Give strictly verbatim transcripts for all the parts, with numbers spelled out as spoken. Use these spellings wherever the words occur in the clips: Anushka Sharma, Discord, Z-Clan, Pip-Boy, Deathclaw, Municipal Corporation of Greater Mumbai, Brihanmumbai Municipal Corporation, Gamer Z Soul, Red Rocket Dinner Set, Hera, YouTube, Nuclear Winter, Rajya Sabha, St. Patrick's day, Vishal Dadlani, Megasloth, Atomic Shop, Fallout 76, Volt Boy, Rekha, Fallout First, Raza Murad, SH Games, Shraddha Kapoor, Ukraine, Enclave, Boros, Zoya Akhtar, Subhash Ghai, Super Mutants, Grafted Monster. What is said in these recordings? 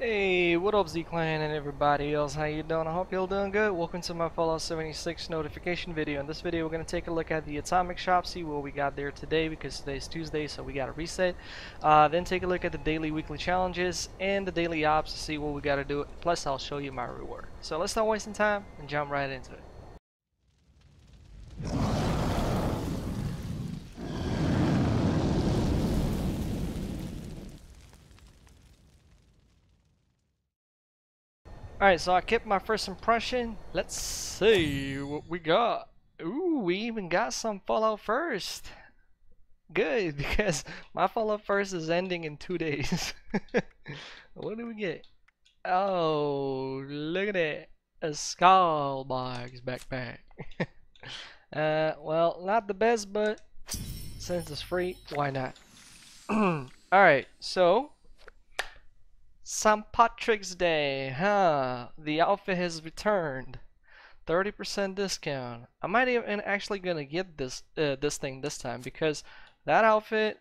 Hey, what up Z-Clan and everybody else, how you doing? I hope you're all doing good. Welcome to my Fallout seventy-six notification video. In this video we're going to take a look at the Atomic Shop, see what we got there today because today's Tuesday so we got to reset. Uh, then take a look at the daily weekly challenges and the daily ops to see what we got to do, plus I'll show you my reward. So let's not waste time and jump right into it. Alright, so I kept my first impression. Let's see what we got. Ooh, we even got some Fallout First. Good, because my Fallout First is ending in two days. What do we get? Oh, look at that. A Skullbog's backpack. uh, well, not the best, but since it's free, why not? Alright, so... Saint Patrick's Day, huh? The outfit has returned. thirty percent discount. I might even actually gonna get this uh, this thing this time because that outfit,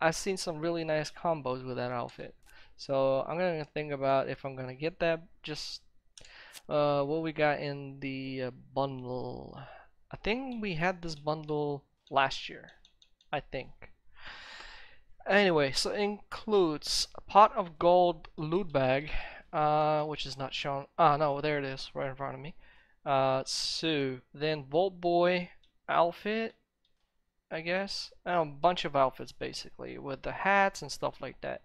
I've seen some really nice combos with that outfit. So I'm gonna think about if I'm gonna get that. Just uh, what we got in the uh, bundle. I think we had this bundle last year. I think. Anyway, so it includes a pot of gold loot bag, uh, which is not shown. Ah, no, there it is, right in front of me. Uh, so then Volt Boy outfit, I guess. And a bunch of outfits basically with the hats and stuff like that.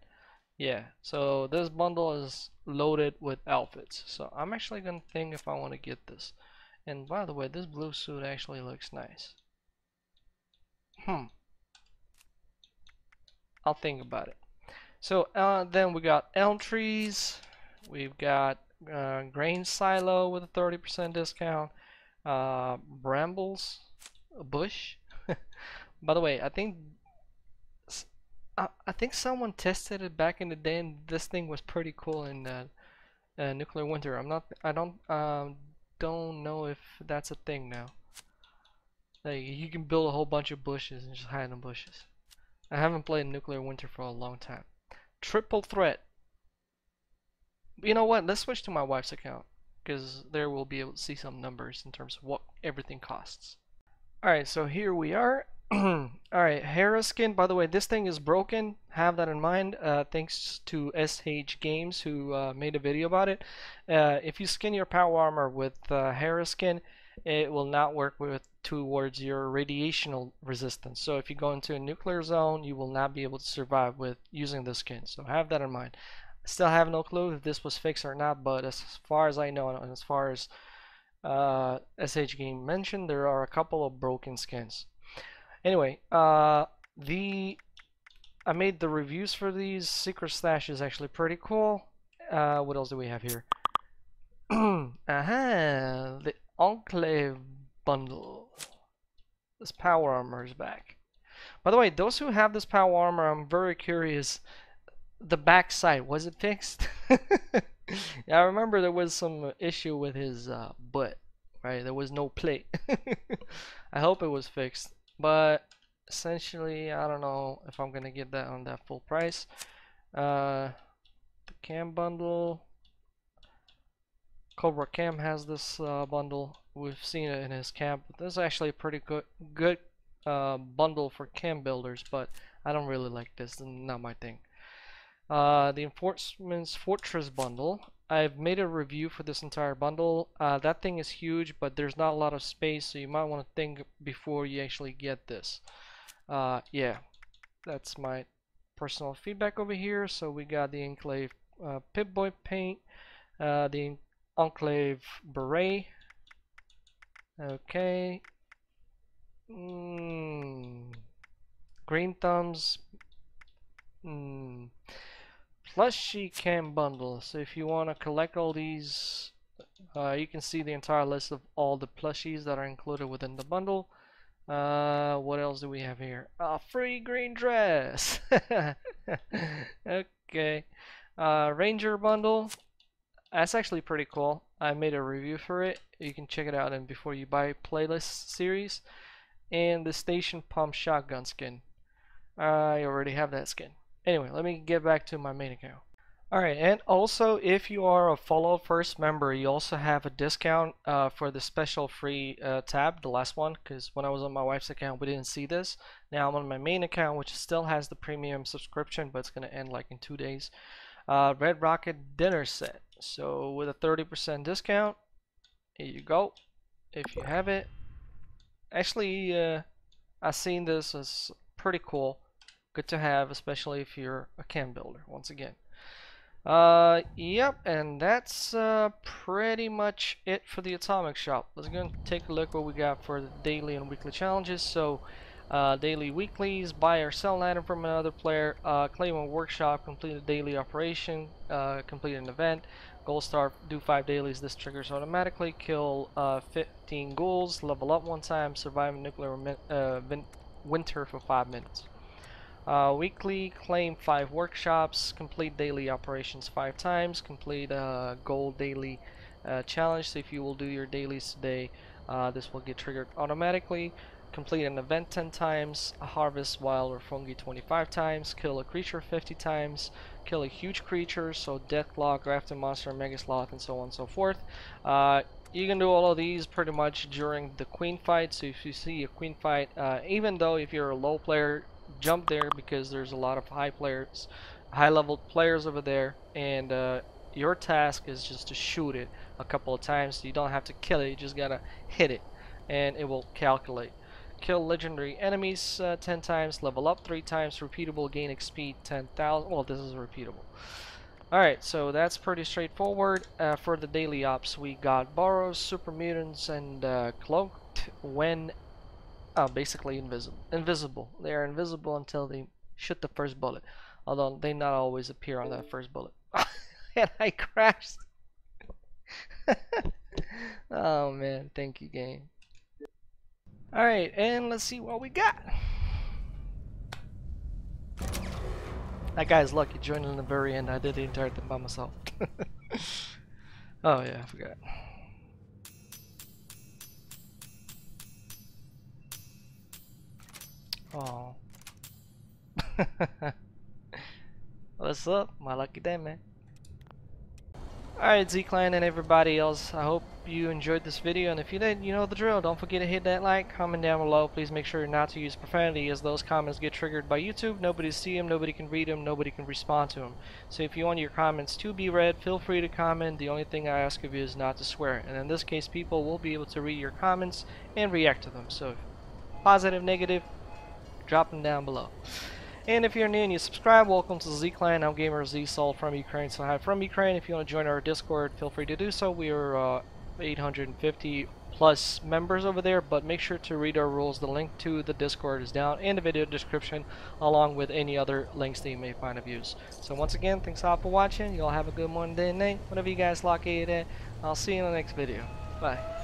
Yeah. So this bundle is loaded with outfits. So I'm actually gonna think if I want to get this. And by the way, this blue suit actually looks nice. Hmm. I'll think about it. So uh, then we got elm trees, we've got uh, grain silo with a thirty percent discount, uh, brambles, a bush. By the way, I think I, I think someone tested it back in the day, and this thing was pretty cool in uh, uh, Nuclear Winter. I'm not. I don't. Um, don't know if that's a thing now. Like, you can build a whole bunch of bushes and just hide in the bushes. I haven't played Nuclear Winter for a long time. Triple Threat. You know what? Let's switch to my wife's account, because there we'll be able to see some numbers in terms of what everything costs. Alright, so here we are. Alright, Hera skin. By the way, this thing is broken. Have that in mind. Uh, thanks to S H Games who uh, made a video about it. Uh, if you skin your power armor with uh, Hera skin, it will not work with towards your radiational resistance. So if you go into a nuclear zone, you will not be able to survive with using the skin. So have that in mind. I still have no clue if this was fixed or not, but as far as I know, and as far as uh, S H Game mentioned, there are a couple of broken skins. Anyway, uh, the I made the reviews for these. Secret Stash is actually pretty cool. Uh, what else do we have here? Aha, the Enclave bundle. This power armor is back. By the way, those who have this power armor, I'm very curious. The back side, was it fixed? Yeah, I remember there was some issue with his uh, butt, right? There was no plate. I hope it was fixed. But essentially, I don't know if I'm gonna get that on that full price. Uh, the cam bundle. Cobra Cam has this uh, bundle. We've seen it in his camp. This is actually a pretty good good uh, bundle for cam builders, but I don't really like this. Not my thing. Uh, the Enforcement's Fortress bundle. I've made a review for this entire bundle. Uh, that thing is huge, but there's not a lot of space, so you might want to think before you actually get this. Uh, yeah, that's my personal feedback over here. So we got the Enclave uh, Pip-Boy paint. Uh, the Enclave beret. Okay. Mm. Green thumbs. Mm. Plushy cam bundle. So if you want to collect all these, uh, you can see the entire list of all the plushies that are included within the bundle. Uh, what else do we have here? A free green dress. Okay. Uh, Ranger bundle. That's actually pretty cool. I made a review for it. You can check it out in Before You Buy playlist series. And the Station Pump shotgun skin. I already have that skin. Anyway, let me get back to my main account. Alright, and also if you are a Fallout First member, you also have a discount uh, for the special free uh, tab, the last one, because when I was on my wife's account we didn't see this. Now I'm on my main account, which still has the premium subscription, but it's going to end like in two days. Uh, Red Rocket Dinner Set. So with a thirty percent discount, here you go, if you have it. Actually, uh, I've seen this as pretty cool. Good to have, especially if you're a cam builder, once again. Uh, yep, and that's uh, pretty much it for the Atomic Shop. Let's go and take a look what we got for the daily and weekly challenges. So, uh, daily weeklies, buy or sell an item from another player, uh, claim a workshop, complete a daily operation, uh, complete an event, gold star, do five dailies, this triggers automatically, kill uh, fifteen ghouls, level up one time, survive a nuclear uh, winter for five minutes. Uh, weekly, claim five workshops, complete daily operations five times, complete a uh, gold daily uh, challenge. So if you will do your dailies today, uh, this will get triggered automatically. Complete an event ten times, harvest wild or fungi twenty-five times, kill a creature fifty times, kill a huge creature, so Deathclaw, Grafted Monster, Megasloth, and so on and so forth. Uh, You can do all of these pretty much during the queen fight. So if you see a queen fight, uh, even though if you're a low player, jump there, because there's a lot of high players, high level players over there, and uh, your task is just to shoot it a couple of times. So you don't have to kill it, you just gotta hit it and it will calculate. Kill legendary enemies uh, ten times, level up three times, repeatable, gain X P ten thousand. Well, this is repeatable. Alright, so that's pretty straightforward. Uh, for the daily ops, we got Boros, Super Mutants, and uh, Cloaked when Uh, basically invisible. Invisible. They are invisible until they shoot the first bullet. Although they not always appear on that first bullet. And I crashed. Oh man, thank you, game. Alright, and let's see what we got. That guy's lucky joining the very end. I did the entire thing by myself. Oh yeah, I forgot. Oh. What's up, my lucky day, man? Alright, Z-Clan and everybody else, I hope you enjoyed this video, and if you did, you know the drill. Don't forget to hit that like, comment down below. Please make sure not to use profanity, as those comments get triggered by YouTube. Nobody see them, nobody can read them, nobody can respond to them. So if you want your comments to be read, feel free to comment. The only thing I ask of you is not to swear, and in this case people will be able to read your comments and react to them. So positive, negative, drop them down below. And if you're new and you subscribe, welcome to Z-Clan. I'm Gamer Z Soul from Ukraine, so hi from Ukraine. If you want to join our Discord, feel free to do so. We are uh, eight hundred fifty plus members over there, but make sure to read our rules. The link to the Discord is down in the video description, along with any other links that you may find of use. So once again, thanks all for watching. You all have a good morning, day, and night, whatever you guys lock it at. I'll see you in the next video. Bye.